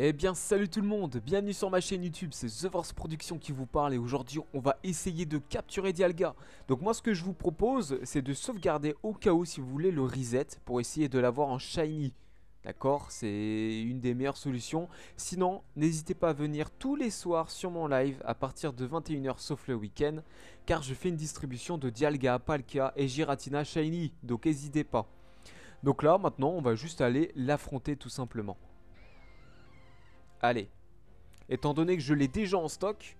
Eh bien salut tout le monde, bienvenue sur ma chaîne YouTube, c'est The VorS Production qui vous parle et aujourd'hui on va essayer de capturer Dialga. Donc moi ce que je vous propose c'est de sauvegarder au cas où si vous voulez le reset pour essayer de l'avoir en Shiny. D'accord, c'est une des meilleures solutions. Sinon, n'hésitez pas à venir tous les soirs sur mon live à partir de 21h sauf le week-end, car je fais une distribution de Dialga, Palkia et Giratina Shiny, donc n'hésitez pas. Donc là, maintenant, on va juste aller l'affronter tout simplement. Allez, étant donné que je l'ai déjà en stock,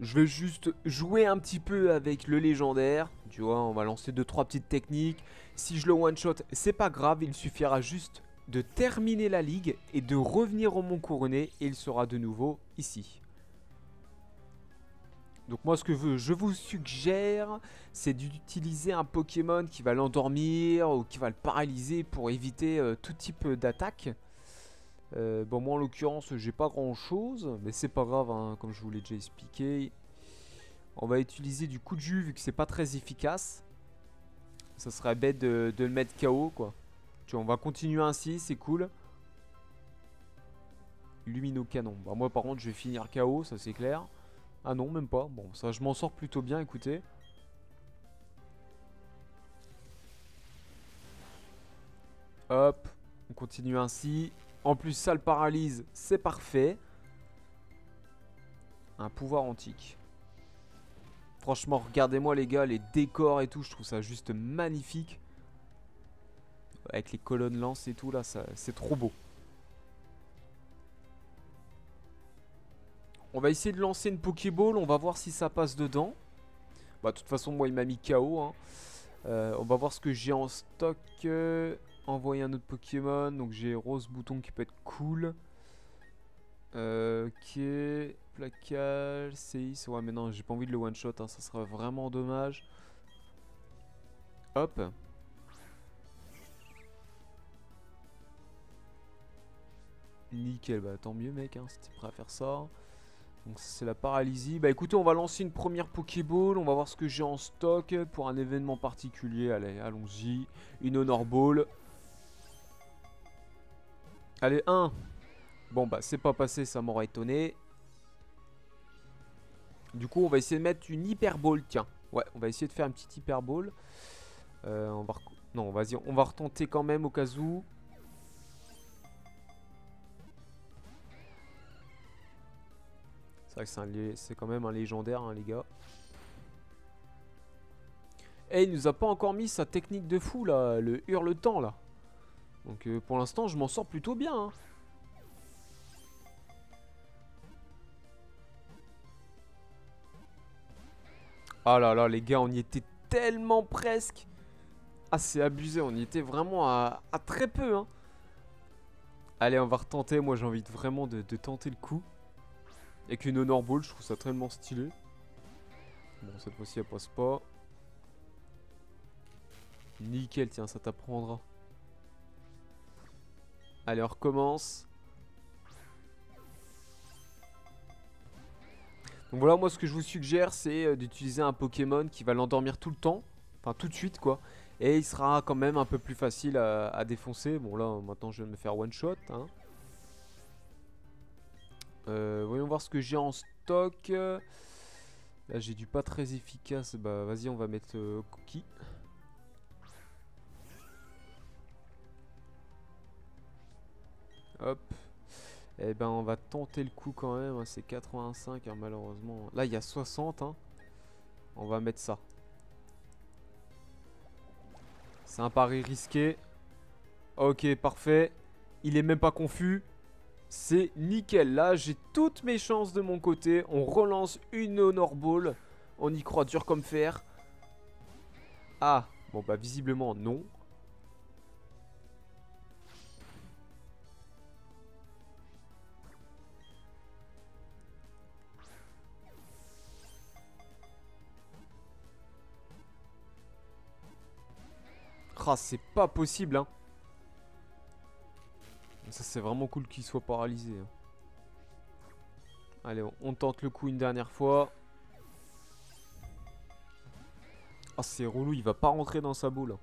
je vais juste jouer un petit peu avec le légendaire. Tu vois, on va lancer 2-3 petites techniques. Si je le one-shot, c'est pas grave, il suffira juste de terminer la ligue et de revenir au Mont-Couronné et il sera de nouveau ici. Donc moi ce que je vous suggère c'est d'utiliser un Pokémon qui va l'endormir ou qui va le paralyser pour éviter tout type d'attaque. Bon moi en l'occurrence j'ai pas grand chose mais c'est pas grave hein, comme je vous l'ai déjà expliqué. On va utiliser du coup de jus vu que c'est pas très efficace. Ça serait bête de le mettre KO quoi. On va continuer ainsi, c'est cool. Lumino canon. Bah moi par contre je vais finir KO, ça c'est clair. Ah non, même pas. Bon, ça je m'en sors plutôt bien, écoutez. Hop, on continue ainsi. En plus ça le paralyse, c'est parfait. Un pouvoir antique. Franchement, regardez-moi les gars, les décors et tout, je trouve ça juste magnifique. Avec les colonnes lance et tout là, c'est trop beau. On va essayer de lancer une Pokéball, on va voir si ça passe dedans. Bah de toute façon moi il m'a mis KO hein. On va voir ce que j'ai en stock. Envoyer un autre Pokémon. Donc j'ai Rose Bouton qui peut être cool. Ok. Plaquage, CX. Ouais mais non j'ai pas envie de le one shot hein. Ça serait vraiment dommage. Hop. Nickel, bah tant mieux mec, hein, si t'es prêt à faire ça. Donc c'est la paralysie. Bah écoutez, on va lancer une première Pokéball. On va voir ce que j'ai en stock pour un événement particulier. Allez, allons-y. Une Honor Ball. Allez, 1. Bon bah c'est pas passé, ça m'aurait étonné. Du coup on va essayer de mettre une hyperball. Tiens, ouais, on va essayer de faire une petite hyperball. Non, vas-y, on va retenter quand même au cas où. C'est vrai que c'est quand même un légendaire hein, les gars. Et il nous a pas encore mis sa technique de fou là, le hurletant là. Donc pour l'instant je m'en sors plutôt bien hein. Ah là là les gars, on y était tellement presque. Ah c'est abusé, on y était vraiment à très peu hein. Allez on va retenter, moi j'ai envie vraiment de tenter le coup. Avec une Honor Ball, je trouve ça tellement stylé. Bon, cette fois-ci, elle passe pas. Nickel, tiens, ça t'apprendra. Allez, on recommence. Donc voilà, moi, ce que je vous suggère, c'est d'utiliser un Pokémon qui va l'endormir tout le temps. Enfin, tout de suite, quoi. Et il sera quand même un peu plus facile à défoncer. Bon, là, maintenant, je vais me faire one shot, hein. Voyons voir ce que j'ai en stock. Là j'ai du pas très efficace. Bah vas-y on va mettre Cookie. Hop. Et ben on va tenter le coup quand même hein. C'est 85 hein, malheureusement. Là il y a 60 hein. On va mettre ça. C'est un pari risqué. Ok parfait. Il est même pas confus. C'est nickel, là j'ai toutes mes chances de mon côté. On relance une Honor Ball. On y croit dur comme fer. Ah, bon bah visiblement non. Ah c'est pas possible hein. Ça c'est vraiment cool qu'il soit paralysé. Allez on tente le coup une dernière fois. Ah c'est relou, il va pas rentrer dans sa boule.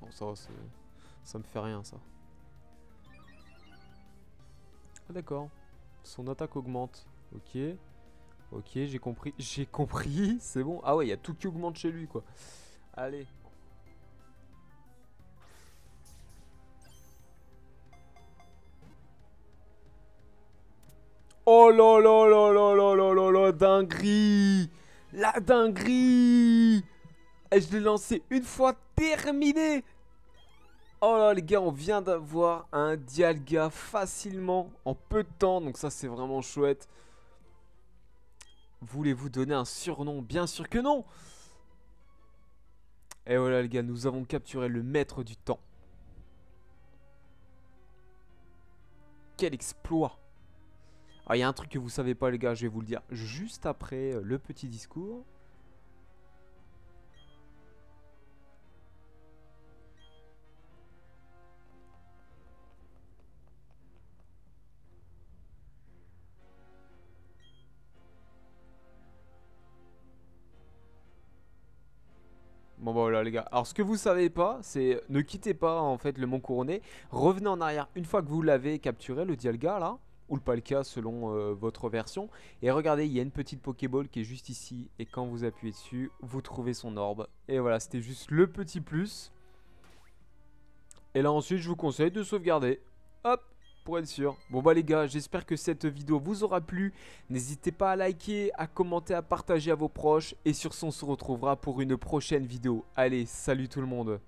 Bon ça va, Ça me fait rien, ça. Ah d'accord. Son attaque augmente. Ok. Ok, j'ai compris. J'ai compris, c'est bon. Ah ouais, il y a tout qui augmente chez lui, quoi. Allez. Oh là là là là là là là là, dinguerie. La dinguerie. Et je l'ai lancé une fois, terminé. Oh là les gars, on vient d'avoir un Dialga facilement en peu de temps, donc ça c'est vraiment chouette. Voulez-vous donner un surnom? Bien sûr que non. Et voilà les gars, nous avons capturé le maître du temps. Quel exploit! Ah, il y a un truc que vous savez pas les gars, je vais vous le dire juste après le petit discours. Bon bah voilà les gars, alors ce que vous savez pas, c'est ne quittez pas en fait le Mont-Couronné. Revenez en arrière une fois que vous l'avez capturé, le Dialga là, ou le Palkia selon votre version. Et regardez, il y a une petite Pokéball qui est juste ici, et quand vous appuyez dessus, vous trouvez son orbe. Et voilà, c'était juste le petit plus. Et là ensuite je vous conseille de sauvegarder, hop, pour être sûr. Bon bah les gars, j'espère que cette vidéo vous aura plu. N'hésitez pas à liker, à commenter, à partager à vos proches. Et sur ce, on se retrouvera pour une prochaine vidéo. Allez, salut tout le monde.